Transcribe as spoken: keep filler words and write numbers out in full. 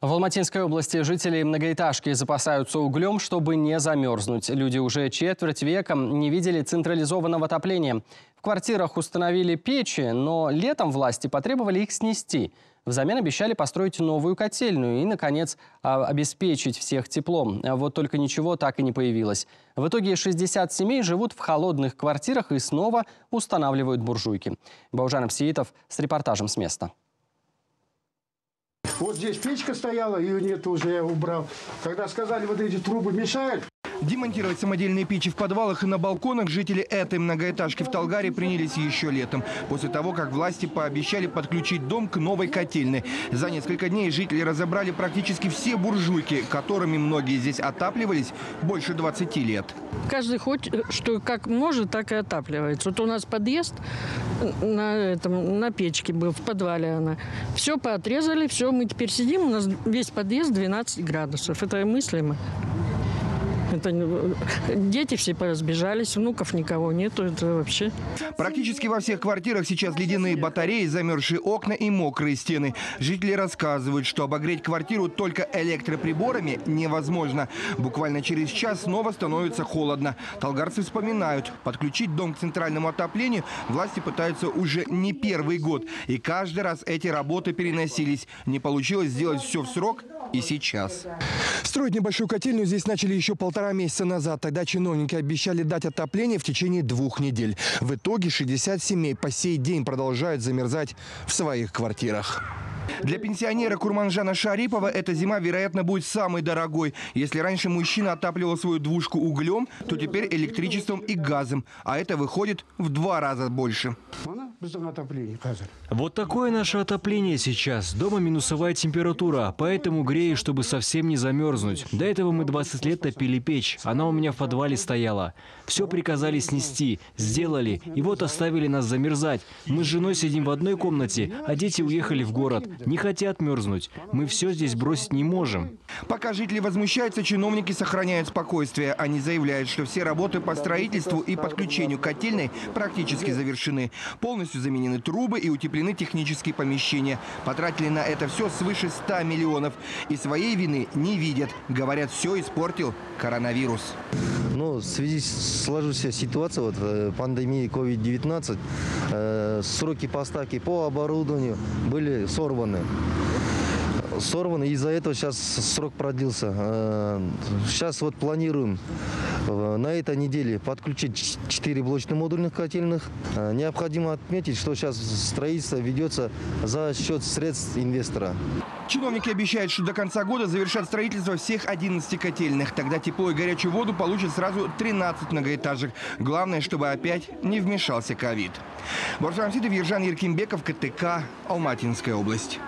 В Алматинской области жители многоэтажки запасаются углем, чтобы не замерзнуть. Люди уже четверть века не видели централизованного отопления. В квартирах установили печи, но летом власти потребовали их снести. Взамен обещали построить новую котельную и, наконец, обеспечить всех теплом. Вот только ничего так и не появилось. В итоге шестьдесят семей живут в холодных квартирах и снова устанавливают буржуйки. Бауыржан Апсеитов с репортажем с места. Вот здесь печка стояла, ее нет уже, я убрал. Когда сказали, вот эти трубы мешают. Демонтировать самодельные печи в подвалах и на балконах жители этой многоэтажки в Талгаре принялись еще летом, после того, как власти пообещали подключить дом к новой котельной. За несколько дней жители разобрали практически все буржуйки, которыми многие здесь отапливались больше двадцати лет. Каждый хоть что как может, так и отапливается. Вот у нас подъезд на, этом, на печке был, в подвале она. Все поотрезали, все, мы теперь сидим, у нас весь подъезд двенадцать градусов. Это мыслимо. Это... Дети все поразбежались, внуков никого нету, это вообще. Практически во всех квартирах сейчас ледяные батареи, замерзшие окна и мокрые стены. Жители рассказывают, что обогреть квартиру только электроприборами невозможно. Буквально через час снова становится холодно. Талгарцы вспоминают, подключить дом к центральному отоплению власти пытаются уже не первый год. И каждый раз эти работы переносились. Не получилось сделать все в срок и сейчас. Строить небольшую котельную здесь начали еще полтора Полтора месяца назад. Тогда чиновники обещали дать отопление в течение двух недель. В итоге шестьдесят семей по сей день продолжают замерзать в своих квартирах. Для пенсионера Курманжана Шарипова эта зима, вероятно, будет самой дорогой. Если раньше мужчина отапливал свою двушку углем, то теперь электричеством и газом. А это выходит в два раза больше. Вот такое наше отопление сейчас. Дома минусовая температура, поэтому грею, чтобы совсем не замерзнуть. До этого мы двадцать лет топили печь. Она у меня в подвале стояла. Все приказали снести, сделали. И вот оставили нас замерзать. Мы с женой сидим в одной комнате, а дети уехали в город. Не хотят мерзнуть. Мы все здесь бросить не можем. Пока жители возмущаются, чиновники сохраняют спокойствие. Они заявляют, что все работы по строительству и подключению котельной практически завершены. Полностью заменены трубы и утеплены технические помещения. Потратили на это все свыше ста миллионов. И своей вины не видят. Говорят, все испортил коронавирус. Но в связи с сложившейся ситуацией, вот, пандемии ковид девятнадцать, э, сроки поставки по оборудованию были сорваны. Сорваны, из-за этого сейчас срок продлился. Э, сейчас вот планируем на этой неделе подключить четыре блочно-модульных котельных. Необходимо отметить, что сейчас строительство ведется за счет средств инвестора. Чиновники обещают, что до конца года завершат строительство всех одиннадцати котельных. Тогда тепло и горячую воду получат сразу тринадцать многоэтажек. Главное, чтобы опять не вмешался ковид. Боржан Сидов, Ержан Еркенбеков, ка тэ ка, Алматинская область.